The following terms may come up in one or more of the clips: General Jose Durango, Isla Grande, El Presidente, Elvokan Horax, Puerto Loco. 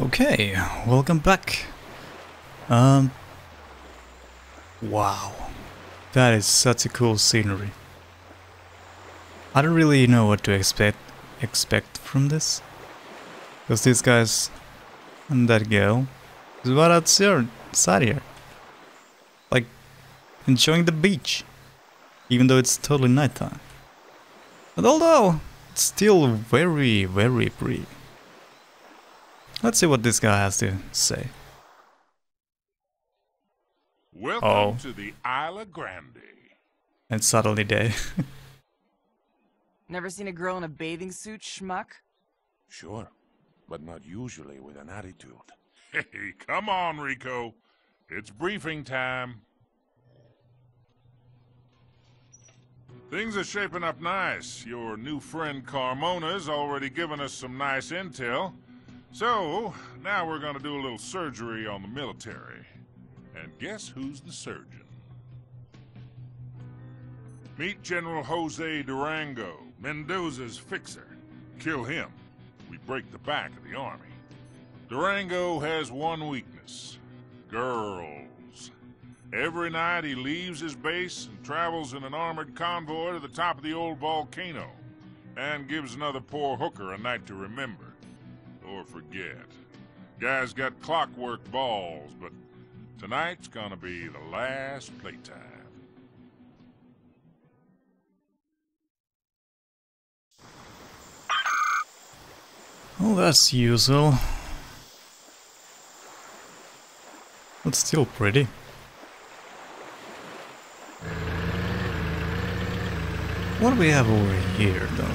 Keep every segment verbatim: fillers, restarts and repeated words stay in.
Okay, welcome back. Um, wow, that is such a cool scenery. I don't really know what to expect expect from this, because these guys and that girl is right outside here, like enjoying the beach, even though it's totally nighttime. But although it's still very, very pretty. Let's see what this guy has to say. Welcome oh. to the Isla Grande. And suddenly dead. Never seen a girl in a bathing suit, schmuck? Sure, but not usually with an attitude. Hey, come on, Rico. It's briefing time. Things are shaping up nice. Your new friend Carmona's already given us some nice intel. So, now we're gonna do a little surgery on the military. And guess who's the surgeon? Meet General Jose Durango, Mendoza's fixer. Kill him. We break the back of the army. Durango has one weakness. Girls. Every night he leaves his base and travels in an armored convoy to the top of the old volcano. And gives another poor hooker a night to remember. Or forget. Guy's got clockwork balls, but tonight's gonna be the last playtime. Well, that's usual. It's still pretty. What do we have over here, though?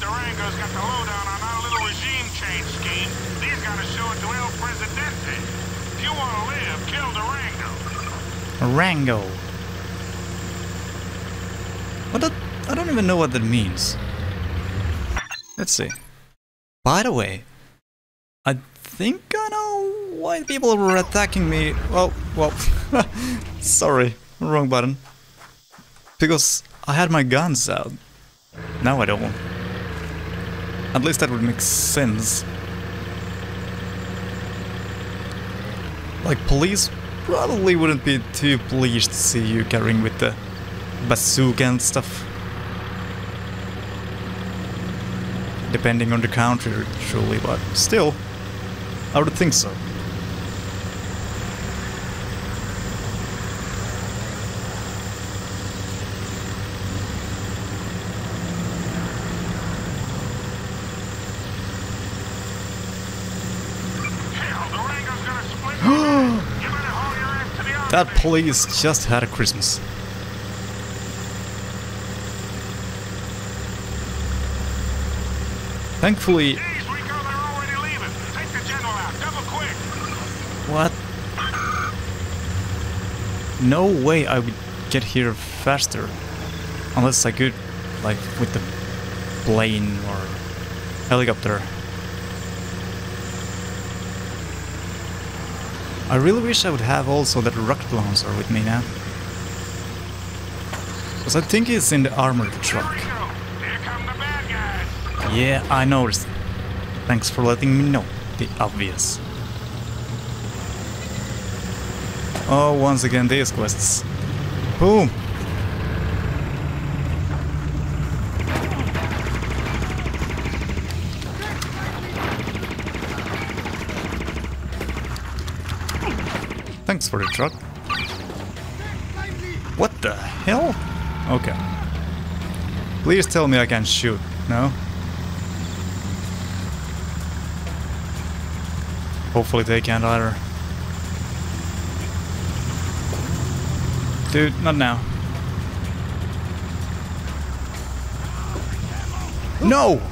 Durango's got the lowdown on our little regime change scheme. He's got to show it to El Presidente. If you want to live, kill Durango. Durango. What? That, I don't even know what that means. Let's see. By the way, I think I know why people were attacking me. Oh, well. Sorry, wrong button. Because I had my guns out. Now I don't. At least that would make sense. Like, police probably wouldn't be too pleased to see you carrying with the bazooka and stuff. Depending on the country, surely, but still, I would think so. That police just had a Christmas. Thankfully... Jeez, Rico, they're already leaving. Take the general out, double quick. What? No way I would get here faster. Unless I could, like, with the plane or helicopter. I really wish I would have also that rocket launcher with me now. Because I think it's in the armored truck. Here come the bad guys. Yeah, I noticed. Thanks for letting me know the obvious. Oh, once again these quests. Boom! Thanks for the truck. What the hell? Okay. Please tell me I can shoot, no? Hopefully they can't either. Dude, not now. No! No!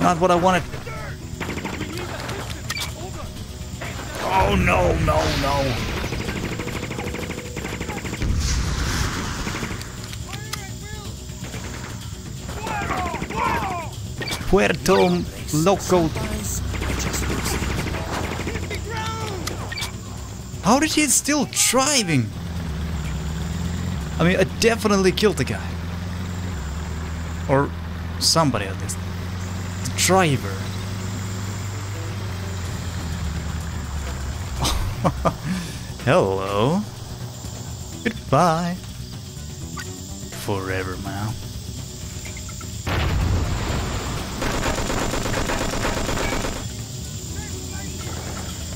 Not what I wanted. Oh no, no, no. Puerto Loco. How did he still driving? I mean, I definitely killed the guy. Or somebody at least. The driver. Hello. Goodbye. Forever now.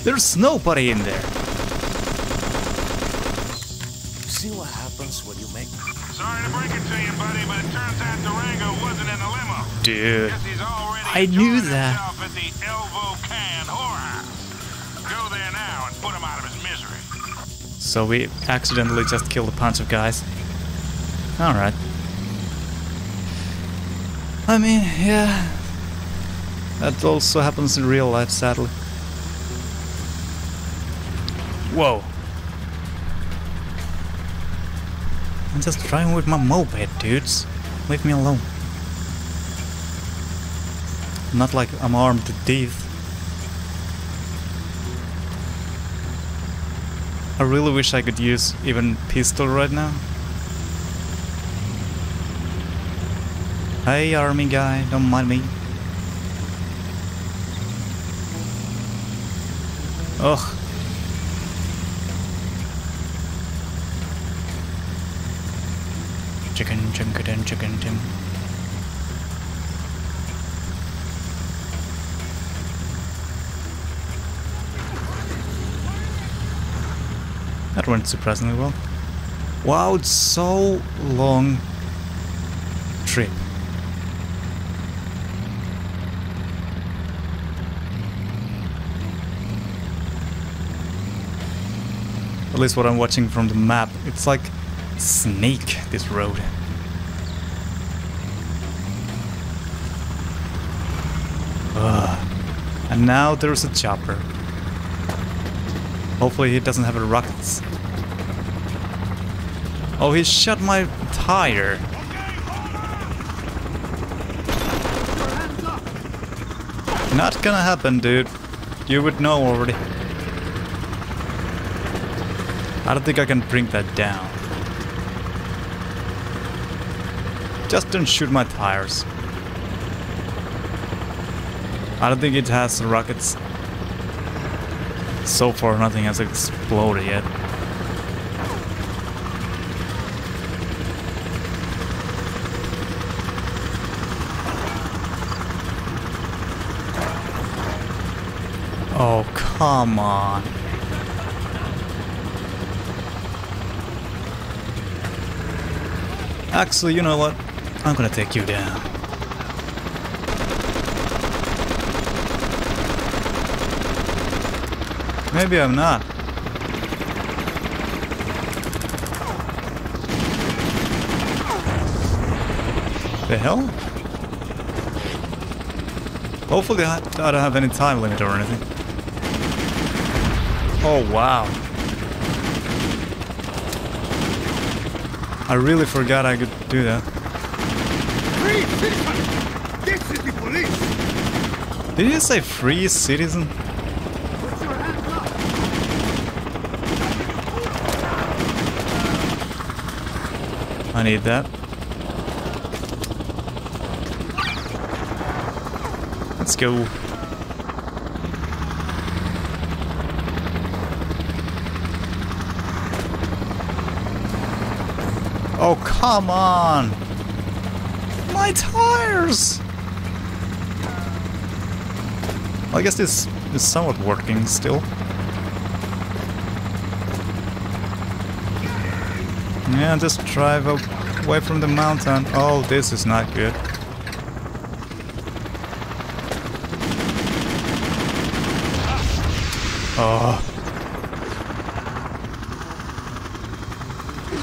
There's nobody in there. See what happens when you make. Sorry to break it to you, buddy, but it turns out Durango wasn't in the limo. Dude, guess he's already I knew that. At the Elvokan Horax. Go there now and put him out of his misery. So we accidentally just killed a bunch of guys. All right. I mean, yeah. That also happens in real life, sadly. Whoa. I'm just driving with my moped, dudes. Leave me alone. Not like I'm armed to teeth. I really wish I could use even pistol right now. Hey army guy, don't mind me. Ugh. Chicken, chicken, chicken, chicken. That went surprisingly well. Wow, it's so long trip. At least what I'm watching from the map, it's like snake, this road. Ugh. And now there's a chopper. Hopefully he doesn't have a rockets. Oh, he shot my tire. Not gonna happen, dude. You would know already. I don't think I can bring that down. Just don't shoot my tires. I don't think it has rockets. So far nothing has exploded yet. Oh, come on. Actually, you know what? I'm gonna take you down. Maybe I'm not. The hell? Hopefully I don't have any time limit or anything. Oh wow. I really forgot I could do that. Free citizen! This is the police! Did you say free citizen? I need that. Let's go. Oh, come on! My tires! Well, I guess this is somewhat working still. Yeah, just drive away from the mountain. Oh, this is not good. Oh.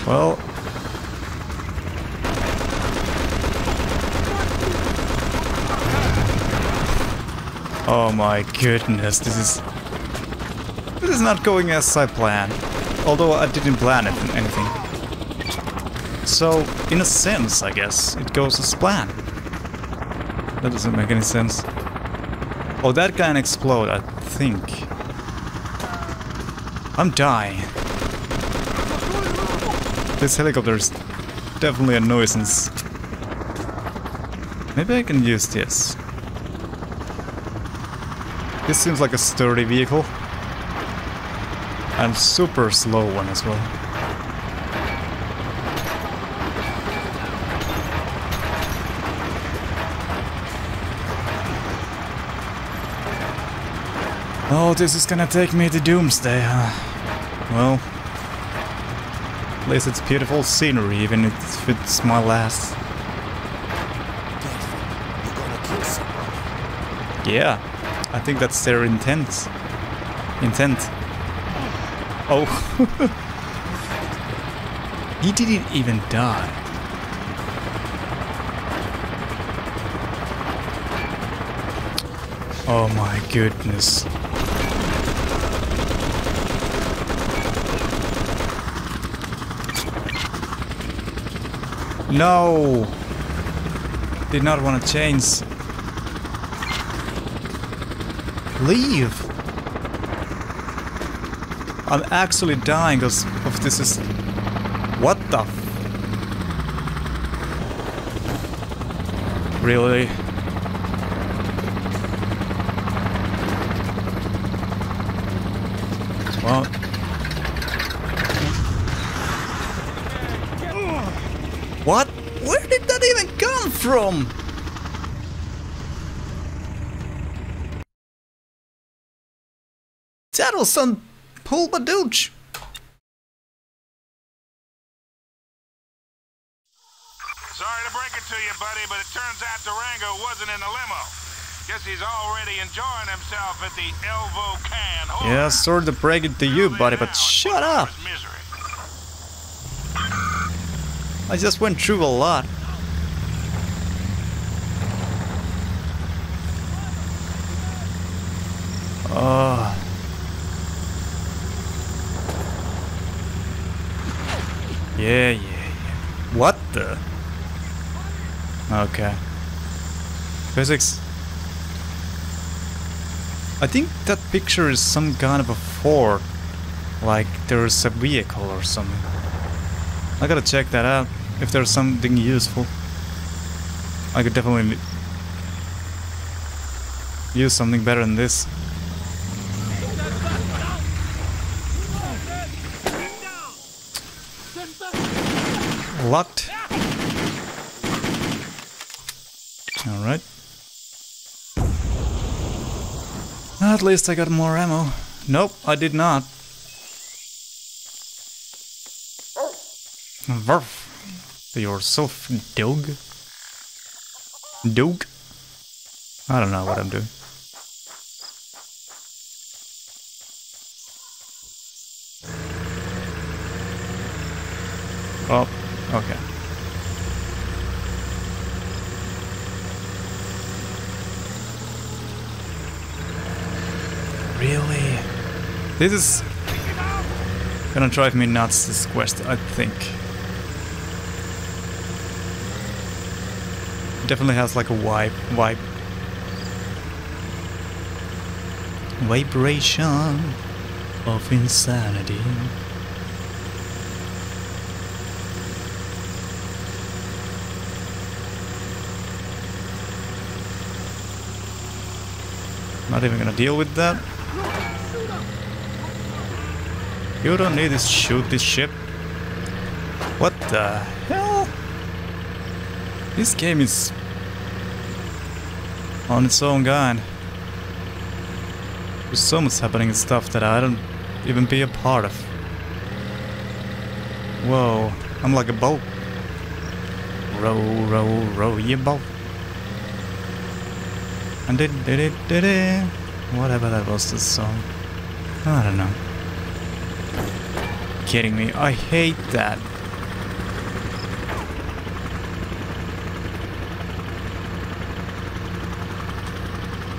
Well. Oh my goodness, this is... This is not going as I planned. Although I didn't plan it anything. So, in a sense, I guess, it goes as planned. That doesn't make any sense. Oh, that can explode, I think. I'm dying. This helicopter is definitely a nuisance. Maybe I can use this. This seems like a sturdy vehicle. And super slow one as well. Oh, this is gonna take me to doomsday, huh? Well, at least it's beautiful scenery, even if it's my last. Yeah, I think that's their intent. Intent. Oh. He didn't even die. Oh my goodness. No! Did not want to change. Leave! I'm actually dying because of this is... What the f... Really? Well... What? Where did that even come from? That was some pull-ba-dooch. Sorry to break it to you, buddy, but it turns out Durango wasn't in the limo. Guess he's already enjoying himself at the Elvokan Horax. Yeah, sorry to break it to you, buddy, but shut up. I just went through a lot. Oh. Yeah, yeah, yeah. What the? Okay. Physics. I think that picture is some kind of a Ford. Like there's a vehicle or something. I gotta check that out. If there's something useful. I could definitely use something better than this. Locked. All right. At least I got more ammo. Nope, I did not. Verf. You're so dog. Dog. I don't know what I'm doing. Oh. Okay. Really? This is gonna drive me nuts, this quest, I think. Definitely has like a vibe, vibe. Vibration of insanity. Not even gonna deal with that. You don't need to shoot this ship. What the hell? This game is on its own kind. There's so much happening and stuff that I don't even be a part of. Whoa, I'm like a boat. Row, row, row your boat. And did did it did it whatever that was, this song. I don't know. Kidding me, I hate that.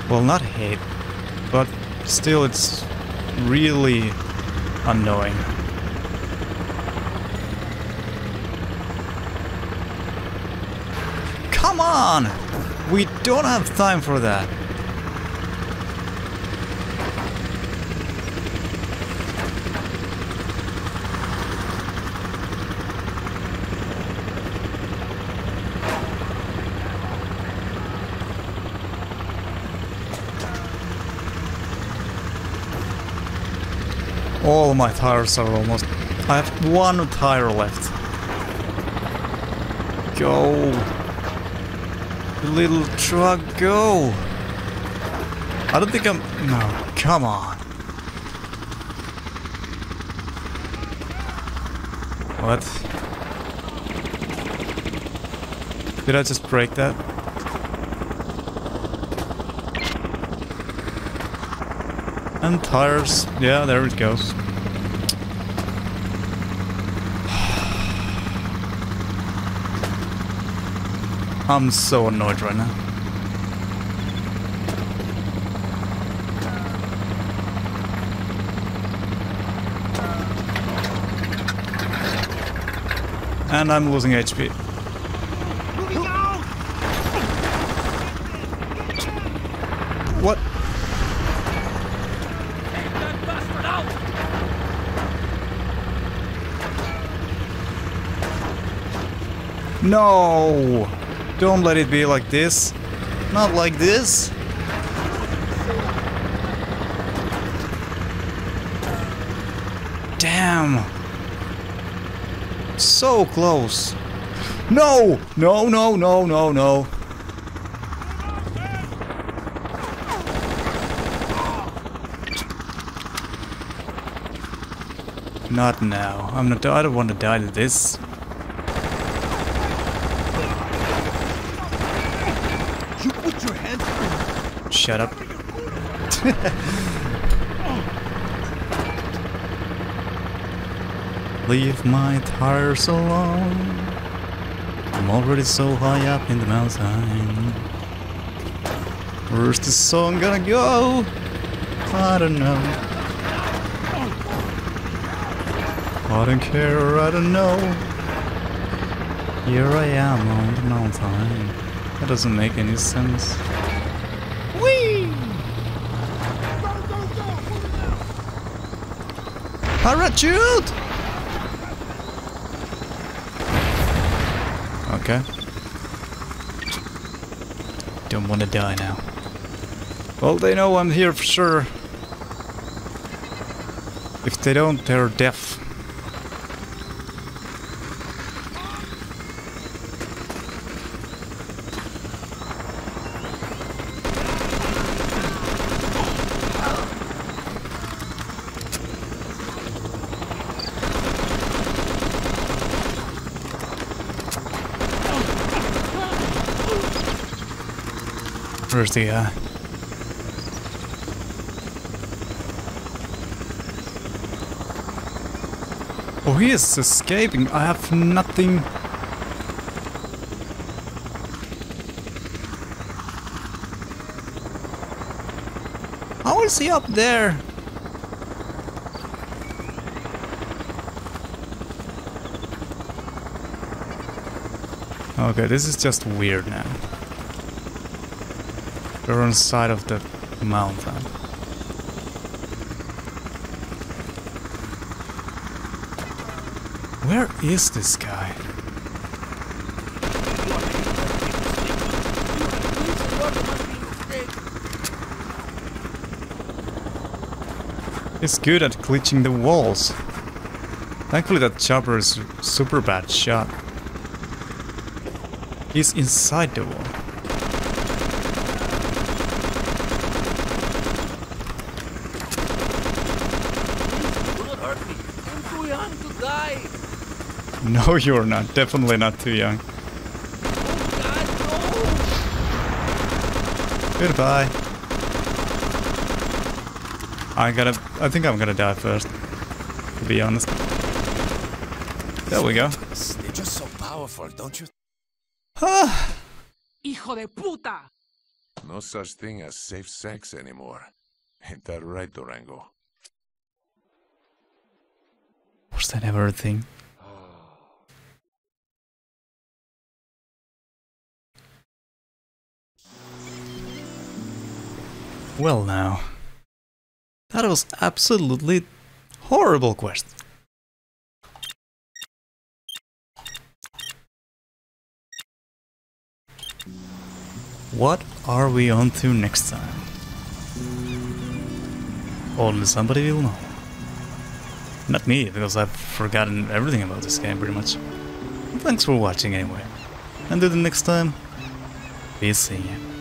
Well, not hate, but still it's really annoying. Come on! We don't have time for that. All my tires are almost... I have one tire left. Go! Little truck, go! I don't think I'm... No, come on! What? Did I just break that? And tires. Yeah, there it goes. I'm so annoyed right now. And I'm losing H P. What? No! Don't let it be like this. Not like this. Damn. So close. No! No, no, no, no, no. Not now. I'm not I don't want to die to this. You put your hands in. Shut up. Leave my tires alone. I'm already so high up in the mountain. Where's this song gonna go? I don't know. I don't care, I don't know. Here I am on the mountain. That doesn't make any sense. Whee! Parachute! Okay. Don't want to die now. Well, they know I'm here for sure. If they don't, they're deaf. Where's the guy? Oh, he is escaping. I have nothing. How is he up there? Okay, this is just weird now. We're on the side of the mountain. Where is this guy? He's good at glitching the walls. Thankfully that chopper is a super bad shot. He's inside the wall. No, you're not. Definitely not too young. Oh, God, no. Goodbye. I gotta... I think I'm gonna die first, to be honest. There we go. They're just so powerful, don't you? Ah. Hijo de puta! No such thing as safe sex anymore. Ain't that right, Durango? Was that ever a thing? Well now, that was absolutely horrible quest. What are we on to next time? Only somebody will know. Not me, because I've forgotten everything about this game pretty much. Thanks for watching anyway. Until the next time, be seeing you.